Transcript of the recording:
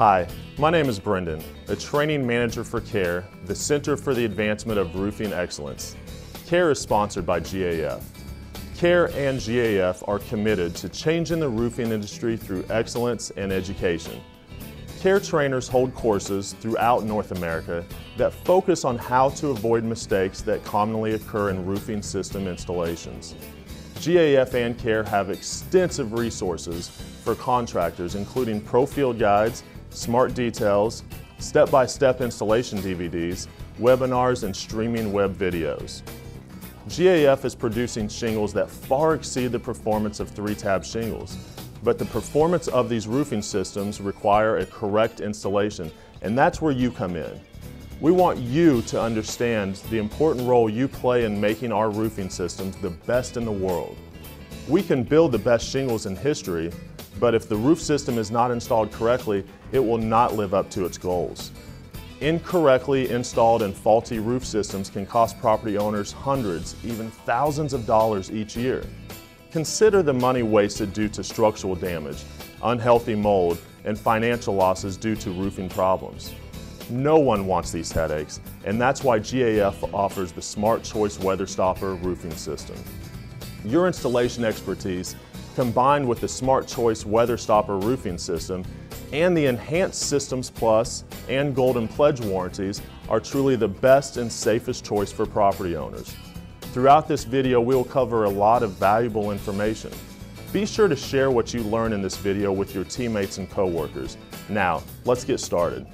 Hi, my name is Brendan, a training manager for CARE, the Center for the Advancement of Roofing Excellence. CARE is sponsored by GAF. CARE and GAF are committed to changing the roofing industry through excellence and education. CARE trainers hold courses throughout North America that focus on how to avoid mistakes that commonly occur in roofing system installations. GAF and CARE have extensive resources for contractors, including pro field guides, smart details, step-by-step installation DVDs, webinars, and streaming web videos. GAF is producing shingles that far exceed the performance of 3-tab shingles, but the performance of these roofing systems require a correct installation, and that's where you come in. We want you to understand the important role you play in making our roofing systems the best in the world. We can build the best shingles in history, but if the roof system is not installed correctly, it will not live up to its goals. Incorrectly installed and faulty roof systems can cost property owners hundreds, even thousands of dollars each year. Consider the money wasted due to structural damage, unhealthy mold, and financial losses due to roofing problems. No one wants these headaches, and that's why GAF offers the Smart Choice Weather Stopper roofing system. Your installation expertise, combined with the Smart Choice Weather Stopper roofing system and the Enhanced Systems Plus and Golden Pledge warranties, are truly the best and safest choice for property owners. Throughout this video, we will cover a lot of valuable information. Be sure to share what you learn in this video with your teammates and coworkers. Now, let's get started.